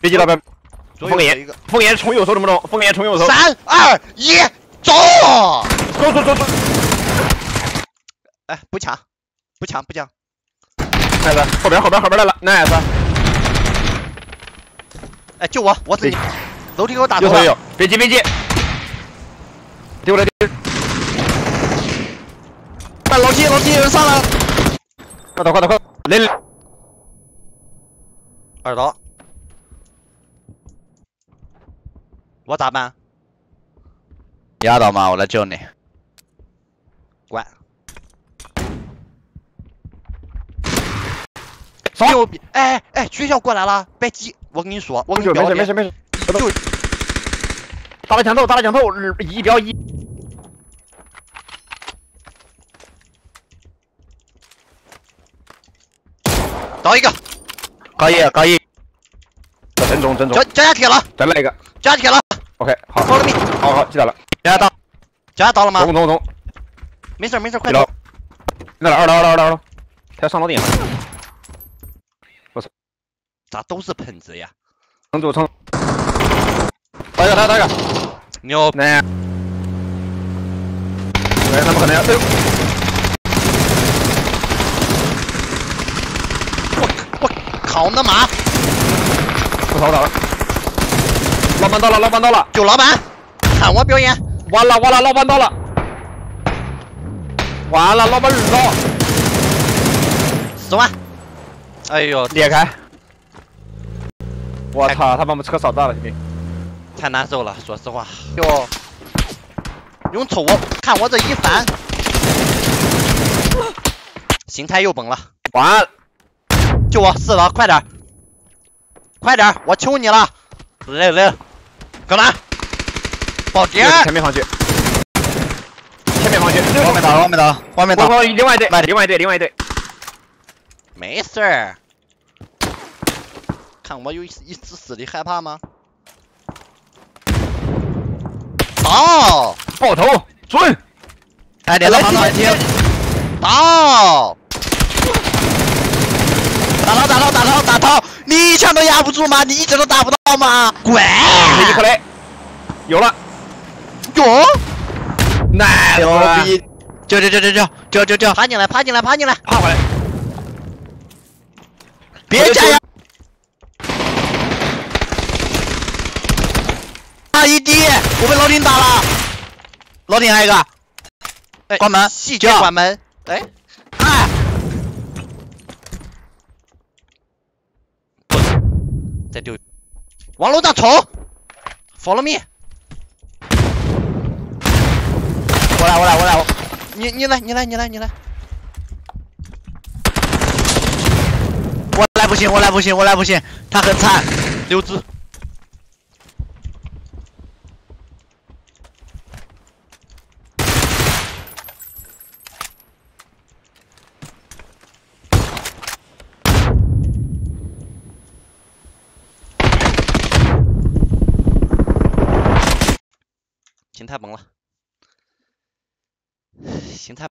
别急，老板。风眼从右手怎么弄？风眼从右手。3、2、1，走！走！哎，不抢。来了，后边来了，那啥？哎，救我！我自己。楼梯给我打头了。右手，别急。丢了丢。哎，楼梯有人上来了。快！来。 二刀，我咋办？你压倒吗？我来救你。滚！右边，哎，学校过来了，别急，我跟你说，我跟你表弟，没事，就打了墙头，1标1。倒一个。 可以，真中，加铁了，再来一个，加铁了 ，OK， 好，好了，好，记得了，加到了吗？中，没事，快点，那了二刀，他上楼顶了，我操，咋都是喷子呀？撑住，打一个，牛，来，他们可能要，哎呦。 好的马，我倒了，老板到了，有老板，喊我表演，完了，老板到了，完了，老板日照，10万，哎呦，裂开，我操，他把我们车扫断了，兄弟，太难受了，说实话，哟，用瞅我，看我这一反，形态又崩了，完了。 救我4刀，快点，我求你了！来，柯南，保洁，前面防区，外面打，另外一队，没事儿，看我有一丝丝的害怕吗？倒，爆头，准，哎，点了防弹贴，倒。 打头！你一枪都压不住吗？你一直都打不到吗？滚！一颗雷，有了，有，奶牛逼！救！爬进来！爬回来！别加呀！啊一滴，我被老丁打了，老丁还有一个，哎，关门，细节关门，哎。 再丢，往楼上冲 ，follow me， 我来，你来，我来不行，他很惨，6只，形态崩了，形态。